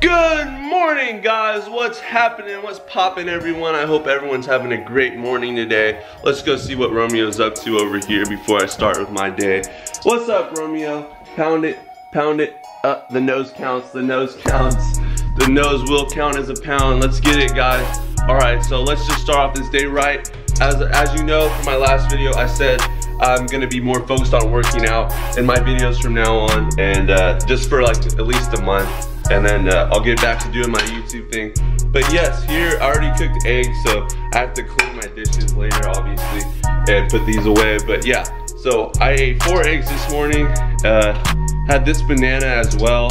Good morning, guys. What's happening? What's poppin', everyone? I hope everyone's having a great morning today. Let's go see what Romeo's up to over here before I start with my day. What's up, Romeo? Pound it up. The nose counts, the nose counts. The nose will count as a pound. Let's get it, guys. All right, so let's just start off this day right. As you know, from my last video, I said I'm gonna be more focused on working out in my videos from now on, and just for like at least a month, and then I'll get back to doing my YouTube thing. But yes, here I already cooked eggs, so I have to clean my dishes later, obviously, and put these away. But yeah, so I ate 4 eggs this morning, had this banana as well,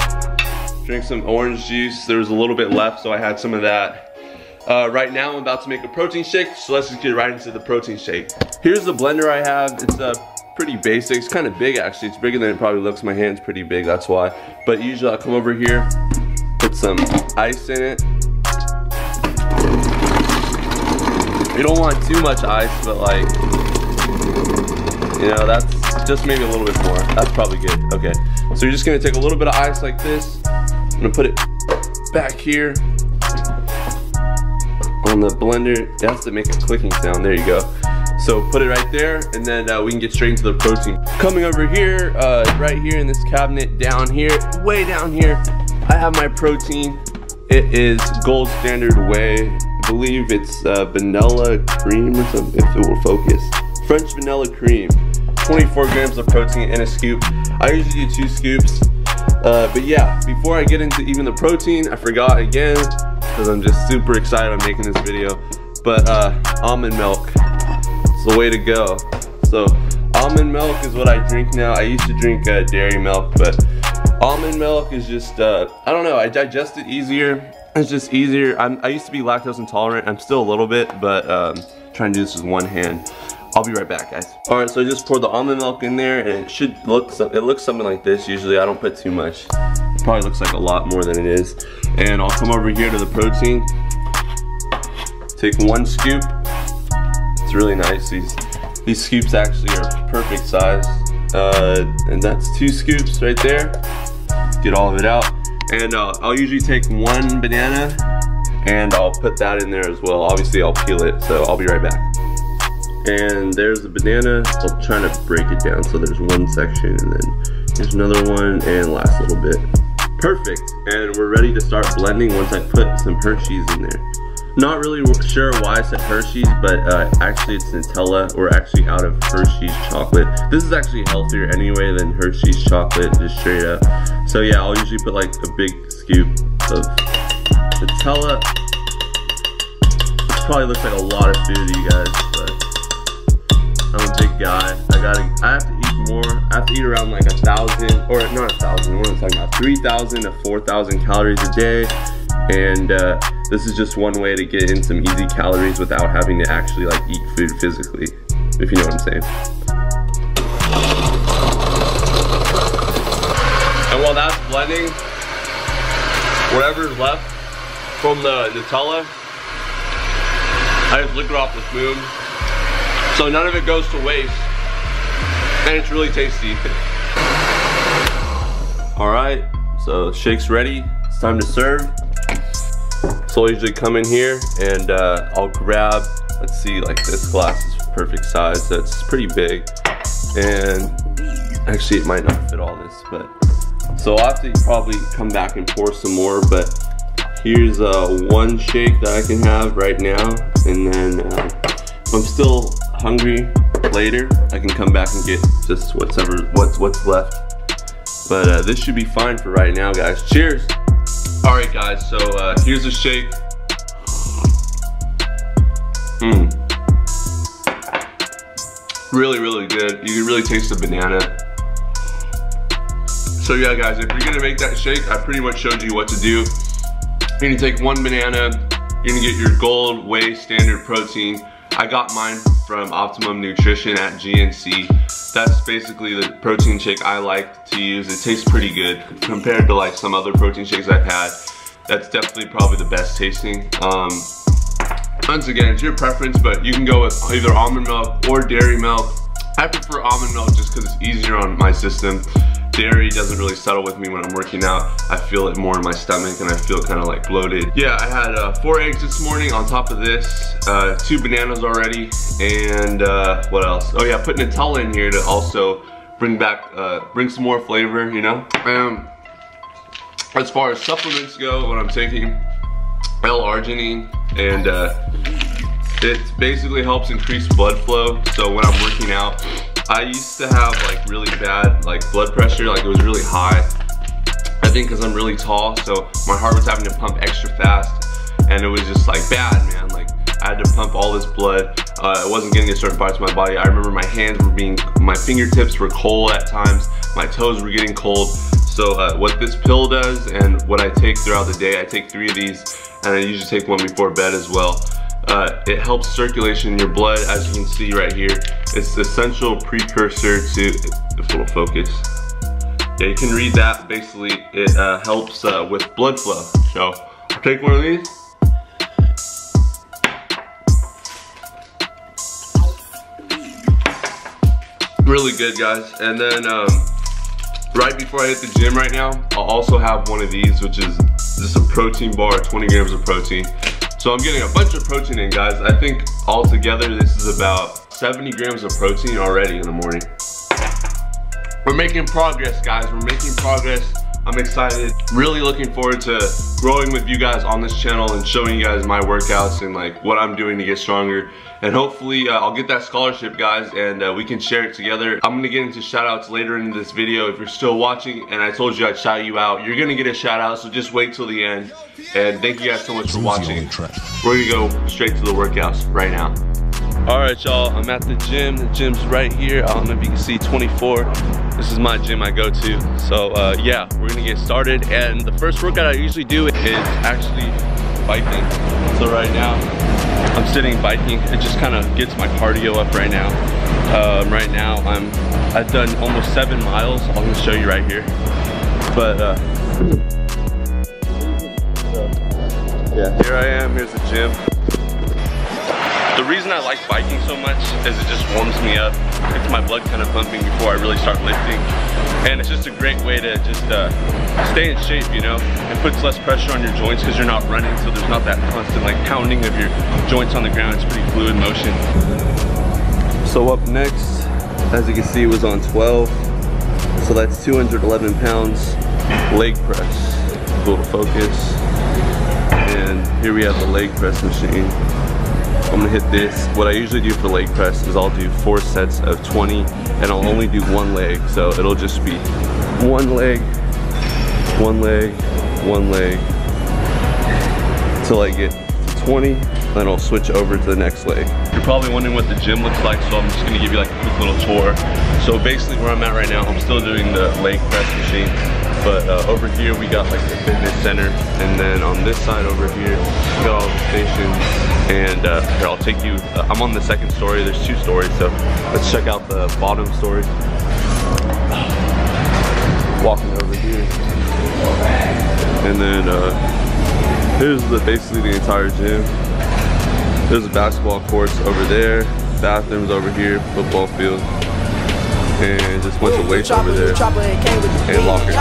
drank some orange juice. There was a little bit left, so I had some of that. Right now I'm about to make a protein shake, so let's just get right into the protein shake. Here's the blender I have. It's pretty basic. It's kind of big, actually. It's bigger than it probably looks. My hand's pretty big, that's why. But usually I'll come over here, put some ice in it. You don't want too much ice, but like, you know, that's just maybe a little bit more. That's probably good. Okay, so you're just gonna take a little bit of ice like this. I'm gonna put it back here on the blender. It has to make a clicking sound. There you go. So put it right there, and then we can get straight into the protein. Coming over here, right here in this cabinet, down here, way down here, I have my protein. It is Gold Standard Whey. I believe it's vanilla cream or something, if it will focus. French vanilla cream. 24 grams of protein in a scoop. I usually do 2 scoops. But yeah, before I get into even the protein, I forgot again, because I'm just super excited I'm making this video, but almond milk, it's the way to go. So almond milk is what I drink now. I used to drink dairy milk, but almond milk is just, I don't know, I digest it easier. It's just easier. I used to be lactose intolerant. I'm still a little bit, but trying to do this with one hand. I'll be right back, guys. All right, so I just poured the almond milk in there, and it should look, it looks something like this. Usually I don't put too much. Probably looks like a lot more than it is. And I'll come over here to the protein, take 1 scoop. It's really nice. These scoops actually are perfect size. And that's 2 scoops right there. Get all of it out. And I'll usually take 1 banana, and I'll put that in there as well. Obviously I'll peel it, so I'll be right back. And there's the banana. I'm trying to break it down, so there's one section, and then there's another one, and last little bit. Perfect, and we're ready to start blending once I put some Hershey's in there. Not really sure why I said Hershey's, but actually it's Nutella. We're actually out of Hershey's chocolate. This is actually healthier anyway than Hershey's chocolate, just straight up. So yeah, I'll usually put like a big scoop of Nutella. This probably looks like a lot of food to you guys, but I'm a big guy. I have to eat more. I have to eat around like 1,000, or not 1,000, what am I talking about? 3,000 to 4,000 calories a day. And this is just one way to get in some easy calories without having to actually like eat food physically, if you know what I'm saying. And while that's blending, whatever's left from the Nutella, I just lick it off the spoon. So none of it goes to waste. And it's really tasty. All right, so shake's ready. It's time to serve. So I'll usually come in here, and I'll grab, let's see, like this glass is perfect size. That's pretty big. And actually it might not fit all this, but. So I'll have to probably come back and pour some more, but here's 1 shake that I can have right now. And then if I'm still hungry later, I can come back and get just what's left. But this should be fine for right now, guys. Cheers. All right, guys, so here's a shake. Really, really good. You can really taste the banana. So yeah, guys, if you're gonna make that shake, I pretty much showed you what to do. You're gonna take 1 banana, you're gonna get your Gold Whey Standard Protein. I got mine from Optimum Nutrition at GNC. That's basically the protein shake I like to use. It tastes pretty good compared to like some other protein shakes I've had. That's definitely probably the best tasting. Once again, it's your preference, but you can go with either almond milk or dairy milk. I prefer almond milk just because it's easier on my system. Dairy doesn't really settle with me when I'm working out. I feel it more in my stomach and I feel kind of like bloated. Yeah, I had 4 eggs this morning on top of this, 2 bananas already, and what else? Oh yeah, put Nutella in here to also bring back, bring some more flavor, you know? As far as supplements go, what I'm taking, L-Arginine, and it basically helps increase blood flow. So when I'm working out, I used to have like really bad like blood pressure, like it was really high. I think because I'm really tall, so my heart was having to pump extra fast, and it was just like bad, man. Like I had to pump all this blood. It wasn't getting to certain parts of my body. I remember my hands were being, my fingertips were cold at times. My toes were getting cold. So what this pill does, and what I take throughout the day, I take 3 of these, and I usually take 1 before bed as well. It helps circulation in your blood, as you can see right here. It's the essential precursor to, this little focus. Yeah, you can read that. Basically, it helps with blood flow. So I'll take 1 of these. Really good, guys. And then, right before I hit the gym right now, I'll also have 1 of these, which is just a protein bar, 20 grams of protein. So I'm getting a bunch of protein in, guys. I think altogether this is about 70 grams of protein already in the morning. We're making progress, guys. We're making progress. I'm excited. Really looking forward to growing with you guys on this channel and showing you guys my workouts and like what I'm doing to get stronger. And hopefully I'll get that scholarship, guys, and we can share it together. I'm gonna get into shout outs later in this video. If you're still watching and I told you I'd shout you out, you're gonna get a shout out, so just wait till the end. And thank you guys so much for watching. We're gonna go straight to the workouts right now. All right, y'all, I'm at the gym. The gym's right here. I don't know if you can see 24. This is my gym I go to. So yeah, we're gonna get started. And the first workout I usually do is actually biking. So right now, I'm sitting biking. It just kind of gets my cardio up right now. Right now, I've done almost 7 miles. I'm gonna show you right here. But yeah, here I am, here's the gym. The reason I like biking so much is it just warms me up, gets my blood kind of pumping before I really start lifting, and it's just a great way to just stay in shape, you know, and puts less pressure on your joints because you're not running, so there's not that constant like pounding of your joints on the ground. It's pretty fluid motion. So up next, as you can see, it was on 12, so that's 211 pounds leg press. A little focus, and here we have the leg press machine. I'm gonna hit this. What I usually do for leg press is I'll do 4 sets of 20, and I'll only do 1 leg. So it'll just be 1 leg, 1 leg, 1 leg, till I get to 20, then I'll switch over to the next leg. You're probably wondering what the gym looks like, so I'm just gonna give you like a quick little tour. So basically where I'm at right now, I'm still doing the leg press machine, but over here we got like the fitness center, and then on this side over here, we got all the stations. And here, I'll take you, I'm on the 2nd story, there's 2 stories, so let's check out the bottom story. Walking over here. And then here's basically the entire gym. There's a basketball courts over there, bathrooms over here, football field, and just a bunch of weights over there, and lockers.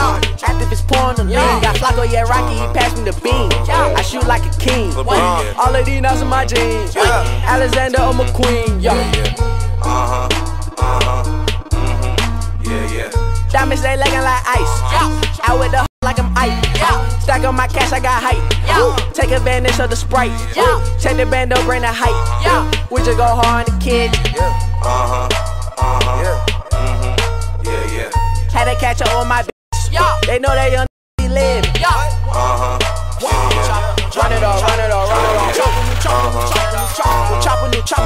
Activist pouring them lean, got Flacco, yeah, Rocky, he passed me the beam. I shoot like a king, all of these nuts in my jeans, Alexander or McQueen, yo. Diamonds, they looking like ice, out with the h*** like I'm Ike, stack on my cash, I got hype, take advantage of the Sprite, check the bando, bring the hype, we just go hard on the kid. Had to catch up on my they know that young live. Run it all. Run it all.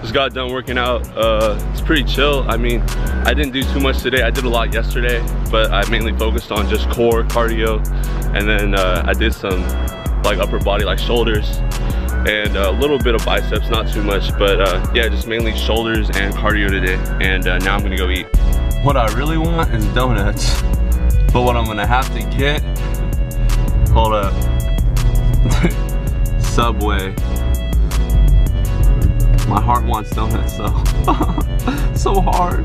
Just got done working out. It's pretty chill. I mean, I didn't do too much today. I did a lot yesterday, but I mainly focused on just core, cardio, and then I did some like upper body, like shoulders, and a little bit of biceps, not too much, but yeah, just mainly shoulders and cardio today. And now I'm gonna go eat. What I really want is donuts. But what I'm gonna have to get, hold up, Subway. My heart wants donuts though, so hard.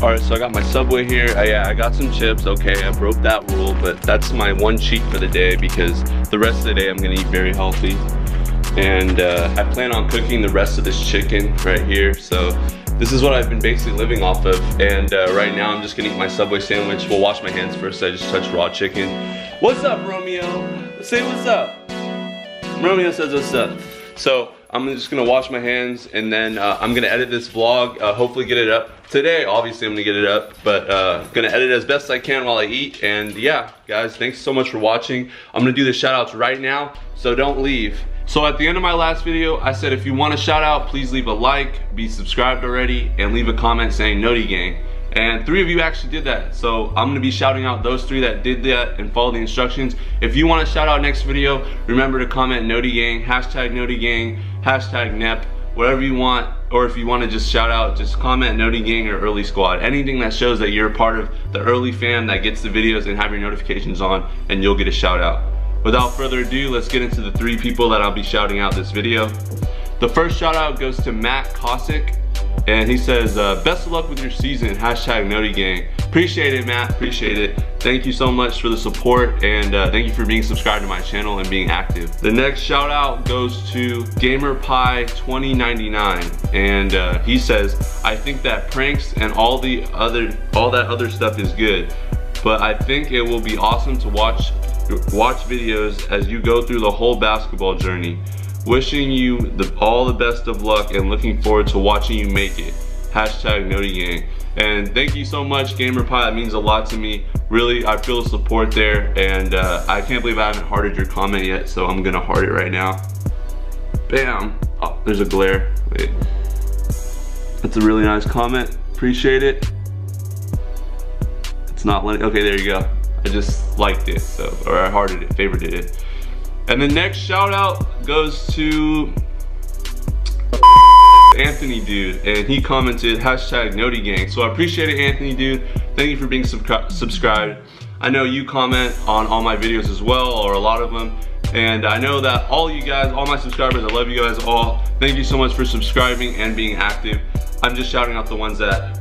All right, so I got my Subway here. Yeah, I got some chips. Okay, I broke that rule, but that's my one cheat for the day because the rest of the day I'm gonna eat very healthy. And I plan on cooking the rest of this chicken right here. So this is what I've been basically living off of. And right now I'm just gonna eat my Subway sandwich. We'll wash my hands first. I just touched raw chicken. What's up, Romeo? Say what's up. Romeo says what's up. So I'm just gonna wash my hands and then I'm gonna edit this vlog, hopefully get it up today. Obviously I'm gonna get it up, but gonna edit as best I can while I eat. And yeah, guys, thanks so much for watching. I'm gonna do the shout outs right now, so don't leave. So at the end of my last video, I said if you want a shout out, please leave a like, be subscribed already, and leave a comment saying Noti Gang. And 3 of you actually did that. So I'm gonna be shouting out those 3 that did that and follow the instructions. If you wanna shout out next video, remember to comment Noti Gang, hashtag Noti Gang, hashtag Nep, whatever you want. Or if you wanna just shout out, just comment Noti Gang or Early Squad. Anything that shows that you're a part of the Early fam that gets the videos and have your notifications on, and you'll get a shout out. Without further ado, let's get into the 3 people that I'll be shouting out this video. The first shout out goes to Matt Kosick. And he says, best of luck with your season, hashtag Noti Gang. Appreciate it, Matt, appreciate it. Thank you so much for the support, and thank you for being subscribed to my channel and being active. The next shout out goes to GamerPie2099. And he says, I think that pranks and all that other stuff is good, but I think it will be awesome to watch videos as you go through the whole basketball journey. Wishing you all the best of luck and looking forward to watching you make it. Hashtag Noti Gang. And thank you so much, GamerPie. That means a lot to me. Really, I feel the support there. And I can't believe I haven't hearted your comment yet, so I'm gonna heart it right now. Bam. Oh, there's a glare. Wait. That's a really nice comment. Appreciate it. It's not letting. Okay, there you go. I just liked it, so, or I hearted it, favorited it. And the next shout out goes to Anthony dude, and he commented hashtag Noti Gang. So I appreciate it, Anthony dude. Thank you for being subscribed. I know you comment on all my videos as well, or a lot of them. And I know that all you guys, all my subscribers, I love you guys all. Thank you so much for subscribing and being active. I'm just shouting out the ones that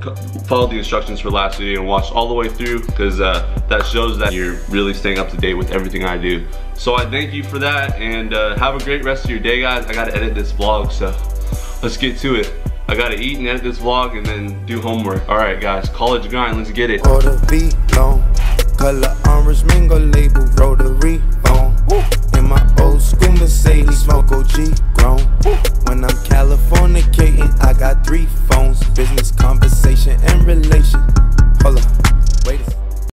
followed the instructions for last video and watched all the way through, because that shows that you're really staying up to date with everything I do. So I thank you for that, and have a great rest of your day, guys. I gotta edit this vlog, so let's get to it. I gotta eat and edit this vlog and then do homework. All right, guys, college grind, let's get it. Color orange, mango label, rotary phone. In my